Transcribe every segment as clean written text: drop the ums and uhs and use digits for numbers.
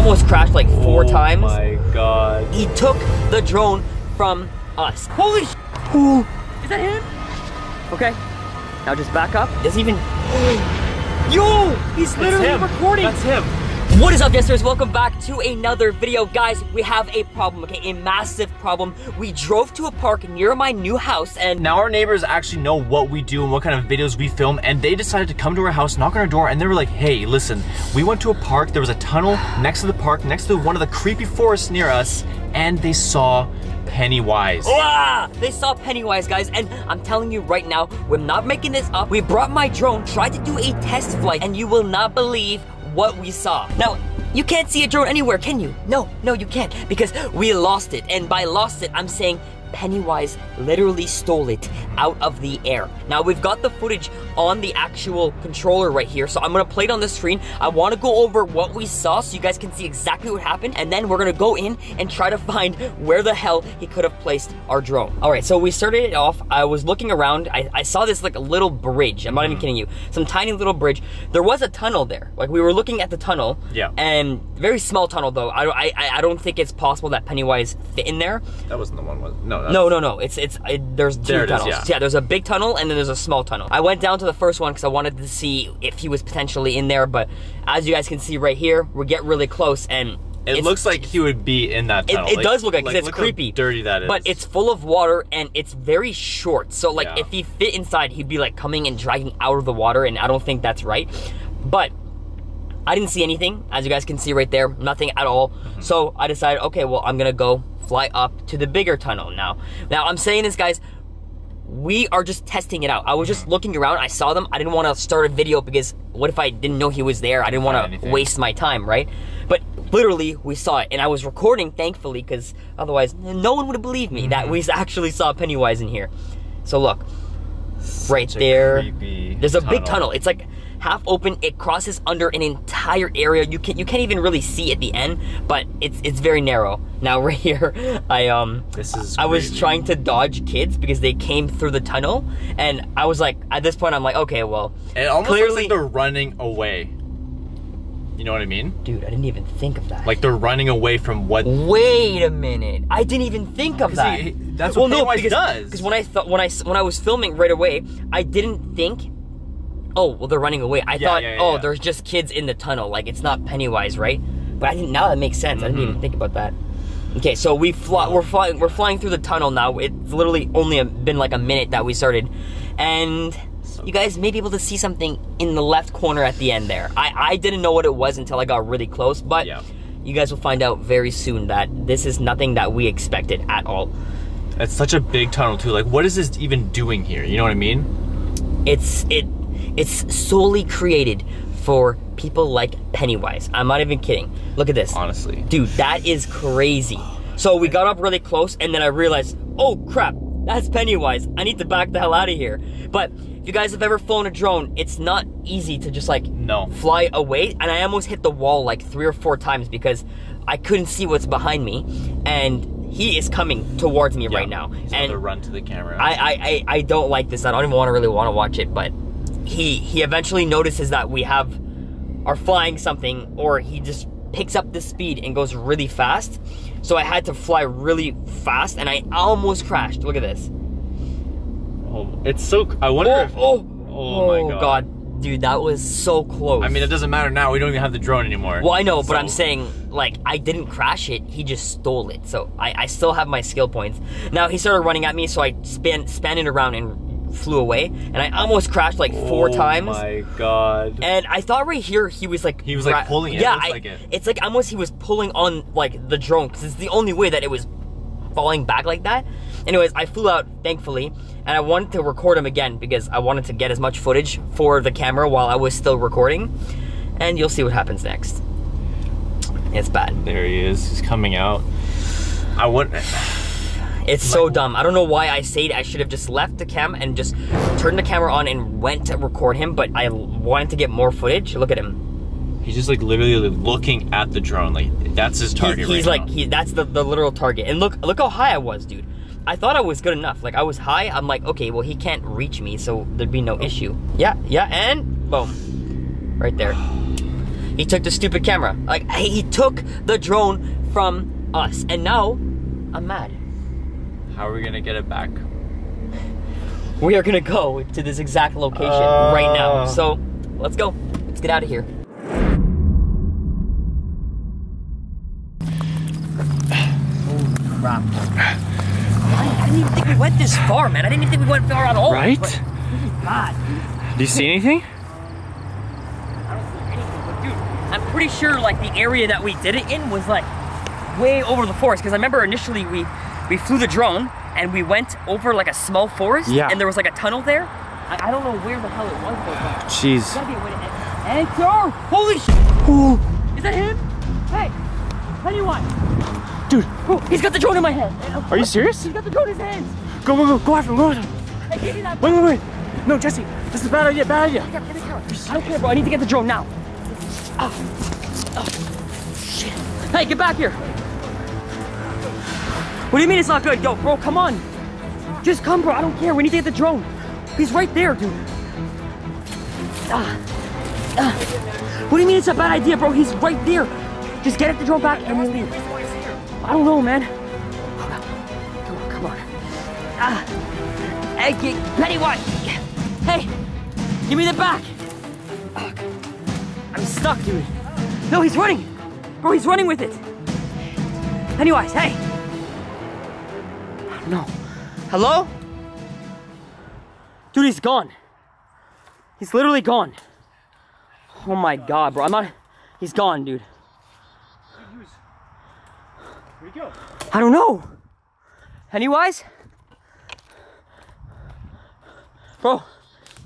almost crashed like four times. Oh my god. He took the drone from us. Holy sh. Ooh. Is that him? Okay. Now just back up. Doesn't even. Yo! He's literally recording. That's him. What is up, guesters? Welcome back to another video. Guys, we have a problem, okay? A massive problem. We drove to a park near my new house and now our neighbors actually know what we do and what kind of videos we film, and they decided to come to our house, knock on our door, and they were like, hey, listen, we went to a park, there was a tunnel next to the park, next to one of the creepy forests near us, and they saw Pennywise. They saw Pennywise, guys, and I'm telling you right now, we're not making this up. We brought my drone, tried to do a test flight, and you will not believe what we saw. Now, you can't see a drone anywhere, can you? No, no, you can't, because we lost it, and by lost it, I'm saying Pennywise literally stole it out of the air. Now, we've got the footage on the actual controller right here, so I'm gonna play it on the screen. I wanna go over what we saw so you guys can see exactly what happened, and then we're gonna go in and try to find where the hell he could have placed our drone. All right, so we started it off. I was looking around. I saw this like a little bridge. I'm not even kidding you. Some tiny little bridge. There was a tunnel there. Like, we were looking at the tunnel. Yeah. And very small tunnel, though. I don't think it's possible that Pennywise fit in there. That wasn't the one, was it? No. No. There's two tunnels. Yeah, there's a big tunnel and then there's a small tunnel. I went down to the first one because I wanted to see if he was potentially in there, but as you guys can see right here, we get really close and it looks like he would be in that tunnel. It does look like, because it's creepy. How dirty that is. But it's full of water and it's very short. So like, if he fit inside, he'd be like coming and dragging out of the water, and I don't think that's right. But I didn't see anything, as you guys can see right there, nothing at all. So I decided, okay, well, I'm gonna go fly up to the bigger tunnel now. Now, I'm saying this, guys, we are just testing it out. I was just looking around, I saw them. I didn't wanna start a video because what if I didn't know he was there? I didn't wanna waste my time, right? But literally, we saw it, and I was recording, thankfully, because otherwise, no one would believe me that we actually saw Pennywise in here. So look, right there, there's a big tunnel. It's like half open, it crosses under an entire area. You can't even really see at the end, but it's very narrow. Now right here, I was trying to dodge kids because they came through the tunnel, and I was like, at this point I'm like, okay, well, it almost clearly looks like they're running away. You know what I mean? Dude, I didn't even think of that. Like, they're running away from what? Wait a minute. I didn't even think of that. That's what Pennywise does. Because when I was filming right away, I didn't think, oh, well, they're running away. I thought, there's just kids in the tunnel. Like, it's not Pennywise, right? But I didn't. Now that makes sense. I didn't even think about that. Okay, so we're flying through the tunnel now. It's literally only been like a minute that we started, and you guys may be able to see something in the left corner at the end there. I didn't know what it was until I got really close, but you guys will find out very soon that this is nothing that we expected at all. That's such a big tunnel too. Like, what is this even doing here? You know what I mean? It's solely created for people like Pennywise. I'm not even kidding. Look at this. Honestly. Dude, that is crazy. So we got up really close, and then I realized, oh crap, that's Pennywise. I need to back the hell out of here. But if you guys have ever flown a drone, it's not easy to just like fly away. And I almost hit the wall like 3 or 4 times because I couldn't see what's behind me, and he is coming towards me right now. He's going to run to the camera. I don't like this. I don't even really want to watch it, but he eventually notices that we are flying something, or he just picks up the speed and goes really fast. So I had to fly really fast, and I almost crashed. Look at this. Oh, it's so. I wonder. Oh my god, dude, that was so close. I mean, it doesn't matter now. We don't even have the drone anymore. Well, I know, but I'm saying, like, I didn't crash it. He just stole it. So I still have my skill points. Now he started running at me, so I span it around and flew away, and I almost crashed like 4 times. Oh my god. And I thought right here he was like pulling it. Yeah, it's like almost he was pulling on like the drone, because it's the only way that it was falling back like that. Anyways, I flew out, thankfully, and I wanted to record him again because I wanted to get as much footage for the camera while I was still recording, and you'll see what happens next. It's bad. There he is. He's coming out. I wouldn't. It's so dumb. I don't know why I said I should have just left the cam and just turned the camera on and went to record him, but I wanted to get more footage. Look at him. He's just like literally looking at the drone. Like, that's his target. That's the literal target. And look how high I was, dude. I thought I was good enough. Like, I was high. I'm like, okay, well, he can't reach me, so there'd be no issue. Yeah, and boom. Right there. He took the stupid camera. Like, he took the drone from us. And now, I'm mad. How are we gonna get it back? We are gonna go to this exact location right now. So, let's go. Let's get out of here. Holy crap. I didn't even think we went this far, man. I didn't even think we went far at all. Right? But, oh God. Do you see anything? I don't see anything, but dude, I'm pretty sure like the area that we did it in was like way over the forest. Because I remember initially we flew the drone and we went over like a small forest, and there was like a tunnel there. I don't know where the hell it was. Jeez. Enter! Holy shit! Ooh. Is that him? Hey, Pennywise! Dude, oh, he's got the drone in my hand. Are you serious? He's got the drone in his hands. Go, go, go! Go after him! Go after him! Hey, give me that. Wait, wait, wait! No, Jesse, this is a bad idea. Bad idea. Get the camera. I don't care, bro. I need to get the drone now. Oh. Oh. Shit! Hey, get back here! What do you mean it's not good? Yo, bro, come on! Just come, bro. I don't care. We need to get the drone. He's right there, dude. What do you mean it's a bad idea, bro? He's right there. Just get the drone back and we leave. I don't know, man. Come on, come on. Hey, Pennywise! Hey, give me the back. I'm stuck, dude. No, he's running. Bro, he's running with it. Pennywise, hey. No. Hello? Dude, he's gone. He's literally gone. Oh my God, bro. He's gone, dude. Where'd he go? I don't know. Pennywise? Bro,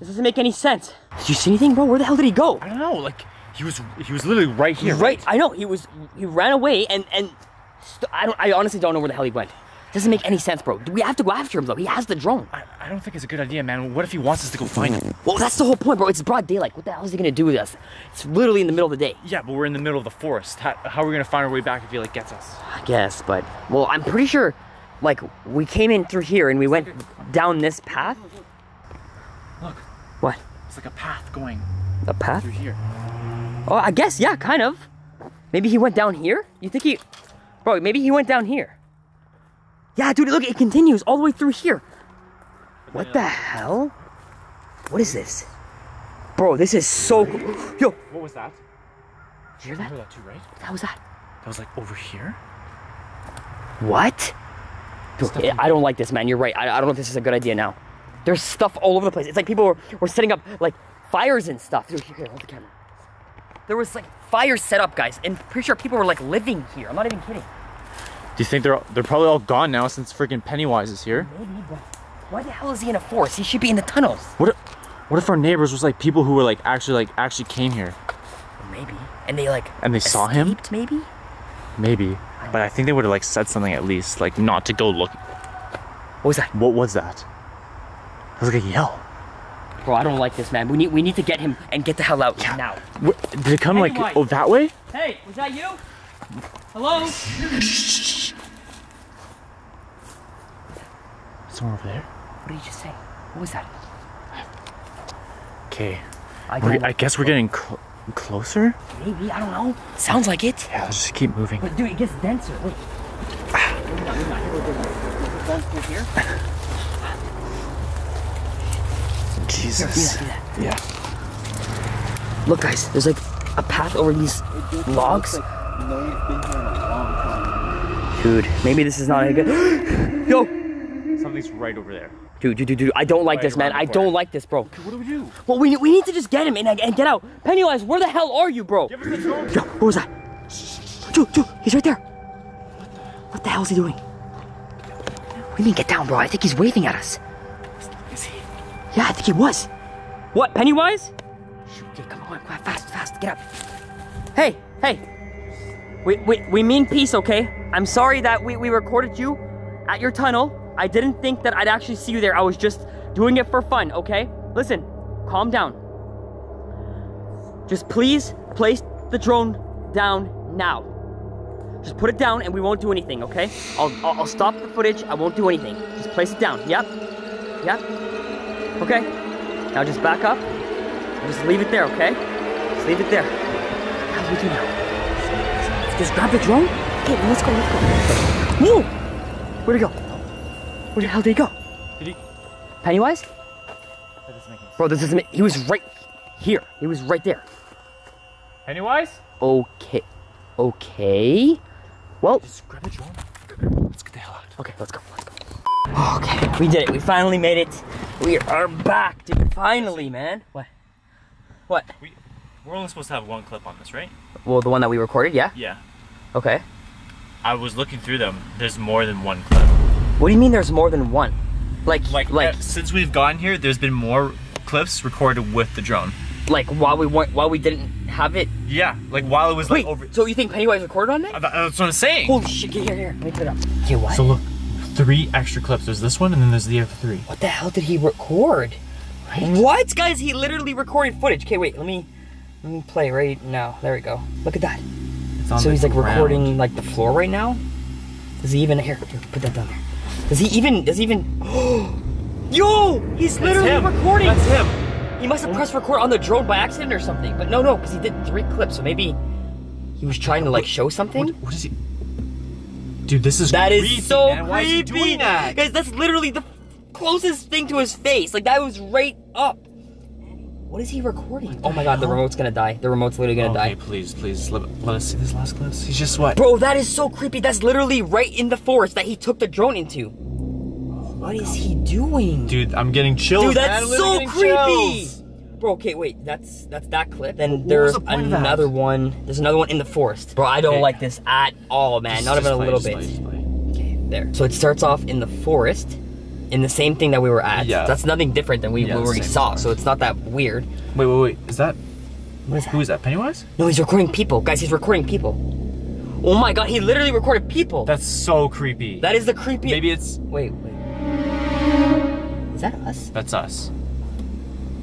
this doesn't make any sense. Did you see anything, bro? Where the hell did he go? I don't know. Like, he was literally right here. Right. I know. He ran away and I honestly don't know where the hell he went. Doesn't make any sense, bro. We have to go after him, though. He has the drone. I don't think it's a good idea, man. What if he wants us to go find him? Well, that's the whole point, bro. It's broad daylight. What the hell is he gonna do with us? It's literally in the middle of the day. Yeah, but we're in the middle of the forest. How are we gonna find our way back if he, like, gets us? I guess, but... Well, I'm pretty sure, like, we came in through here and we went down this path. Look. What? It's like a path going... A path? Through here. Oh, I guess, yeah, kind of. Maybe he went down here? You think he... Bro, maybe he went down here. Yeah, dude, look, it continues all the way through here. What the hell? What is this? Bro, this is so cool. Yo! What was that? Did you hear that? You heard that too, right? What was that? That was like over here? What? Dude, I don't like this, man. You're right. I don't know if this is a good idea now. There's stuff all over the place. It's like people were setting up like fires and stuff. Dude, here, hold the camera. There was like fires set up, guys. And pretty sure people were like living here. I'm not even kidding. Do you think they're probably all gone now since freaking Pennywise is here? Maybe, but why the hell is he in a forest? He should be in the tunnels. What if our neighbors was like people who were actually came here? Maybe. And they saw him? Maybe? Maybe. But I think they would have like said something at least, like not to go look. What was that? What was that? That was like a yell. Bro, I don't like this, man. We need to get him and get the hell out now. What? Did it come anyway, like that way? Hey, was that you? Hello? Someone over there. What did you just say? What was that? Okay. I guess we're getting closer? Maybe, I don't know. Sounds like it. Yeah, let's just keep moving. But dude, it gets denser. Wait. Jesus. Yeah. Look, guys, there's like a path over these logs. Dude, maybe this is not a good. Yo! Something's right over there. Dude, I don't like this, man. I don't like this, bro. Okay, what do we do? Well, we need to just get him and get out. Pennywise, where the hell are you, bro? Give us the drone. Yo, what was that? Dude, he's right there. What the hell is he doing? What do you mean get down, bro? I think he's waving at us. Is he? Yeah, I think he was. What, Pennywise? Shoot, dude, come on, fast, get up. Hey. We mean peace, okay? I'm sorry that we recorded you at your tunnel. I didn't think that I'd actually see you there. I was just doing it for fun, okay? Listen, calm down. Just please place the drone down now. Just put it down and we won't do anything, okay? I'll stop the footage. I won't do anything. Just place it down. Yep. Okay. Now just back up. Just leave it there, okay? Just leave it there. God, we do now? Just grab the drone? Okay, let's go, let's go. Whoa! Where'd he go? Where the hell did he go? Did he... Pennywise? That doesn't make any sense. Bro, this isn't... He was right here. He was right there. Pennywise? Okay. Okay. Well... Just grab the drone. Let's get the hell out. Okay, let's go, let's go. Okay, we did it. We finally made it. We are back, dude. Finally, man. What? What? We're only supposed to have one clip on this, right? Well, the one that we recorded, yeah? Yeah. Okay. I was looking through them. There's more than one clip. What do you mean there's more than one? Like since we've gotten here, there's been more clips recorded with the drone. Like while we didn't have it? Yeah, like while it was like over. So you think Pennywise recorded on that? That's what I'm saying. Holy shit, get here, let me put it up. Okay, what? So look. 3 extra clips. There's this one, and then there's the other 3. What the hell did he record? Right? What, guys? He literally recorded footage. Okay, wait. Let me play right now. There we go. Look at that. It's on so he's ground. Like recording like the floor right now. Does he even here? Put that down there. Does he even? Yo, he's literally recording. That's him. He must have pressed record on the drone by accident or something. But no, because he did 3 clips, so maybe he was trying to like show something. What is he? Dude, this is that creepy, is so man. Why creepy. Is he doing that? Guys, that's literally the closest thing to his face. Like, that was right up. What is he recording? Oh my god, the remote's gonna die. The remote's literally gonna die. Please, please, let us see this last clip. He's just what? Bro, that is so creepy. That's literally right in the forest that he took the drone into. What is he doing? Dude, I'm getting chills. Dude, that's so creepy. Chills. Bro, okay, wait, that's that clip. Then there's another one. There's another one in the forest. Bro, I don't like this at all, man. Not even a little bit. Okay, there. So it starts off in the forest, in the same thing that we were at. Yeah. That's nothing different than we already saw, so it's not that weird. Wait, is that... What is that? Who is that, Pennywise? No, he's recording people. Guys, he's recording people. Oh my god, he literally recorded people. That's so creepy. That is the creepy... Maybe it's... Wait. Is that us? That's us.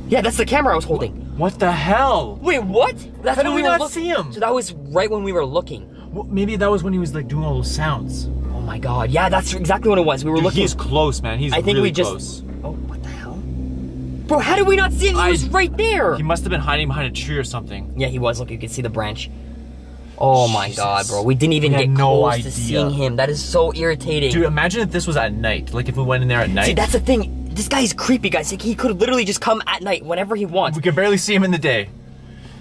Yeah, that's the camera I was holding. What the hell? Wait, what? That's how did we not see him? So that was right when we were looking. Well, maybe that was when he was like doing all those sounds. Oh my god, yeah, that's exactly what it was. We were looking. He's close, man. He's really close. Oh, what the hell? Bro, how did we not see him? He was right there. He must have been hiding behind a tree or something. Yeah, he was. Look, you can see the branch. Oh my god, bro. We didn't even get close to seeing him. That is so irritating. Dude, imagine if this was at night. Like if we went in there at night. See, that's the thing. This guy is creepy, guys. Like, he could literally just come at night whenever he wants. We can barely see him in the day.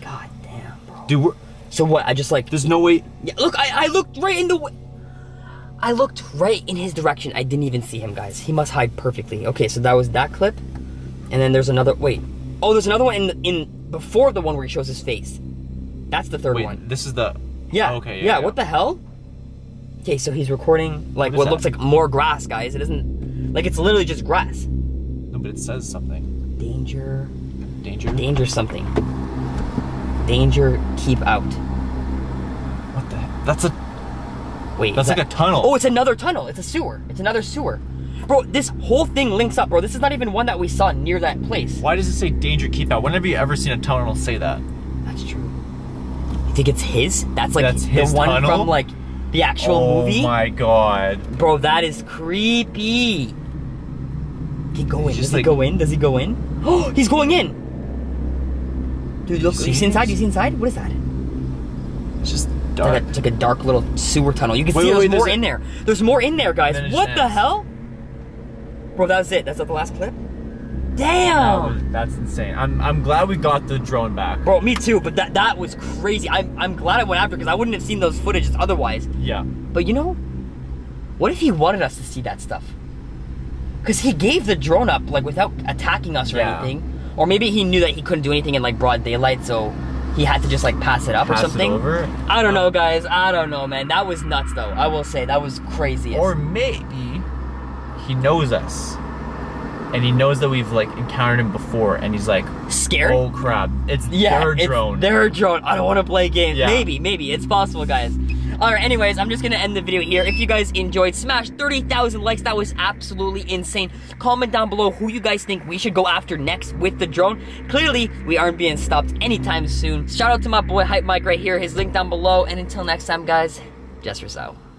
God damn, bro. Dude, so what? I just like... There's no way... Yeah, look, I looked right in the... I looked right in his direction. I didn't even see him, guys. He must hide perfectly. Okay, so that was that clip. And then there's another... Wait. Oh, there's another one in before the one where he shows his face. That's the third one. This is the... Yeah. Oh, okay. Yeah, what the hell? Okay, so he's recording like what looks like more grass, guys. It isn't... Like, it's literally just grass. But it says something. Danger. Danger? Danger something. Danger, keep out. What the heck? That's a... Wait. That's like a tunnel. Oh, it's another tunnel. It's a sewer. It's another sewer. Bro, this whole thing links up, bro. This is not even one that we saw near that place. Why does it say danger, keep out? When have you ever seen a tunnel say that? That's true. You think it's his? That's like that's his one tunnel? From like the actual movie? Oh my god. Bro, that is creepy. He go in. Does he go in? Does he go in? Oh, he's going in! Dude, look. You see inside? You see inside? What is that? It's just dark. It's like a dark little sewer tunnel. You can see there's more in there. There's more in there, guys. What the hell? Bro, that was it. That's not the last clip? Damn! That's insane. I'm glad we got the drone back. Bro, me too, but that was crazy. I'm glad I went after because I wouldn't have seen those footages otherwise. Yeah. But you know, what if he wanted us to see that stuff? Because he gave the drone up, like, without attacking us or anything. Or maybe he knew that he couldn't do anything in, like, broad daylight, so he had to just, like, pass it up or something. Over? I don't know, guys. I don't know, man. That was nuts, though. I will say, that was crazy. Or maybe he knows us. And he knows that we've, like, encountered him before, and he's, like, scared? Oh, crap. It's their drone. It's their drone. I don't want to play games. Yeah. Maybe. It's possible, guys. Alright, anyways, I'm just gonna end the video here. If you guys enjoyed, smash 30,000 likes. That was absolutely insane. Comment down below who you guys think we should go after next with the drone. Clearly, we aren't being stopped anytime soon. Shout out to my boy Hype Myke right here. His link down below. And until next time, guys, Jester's out.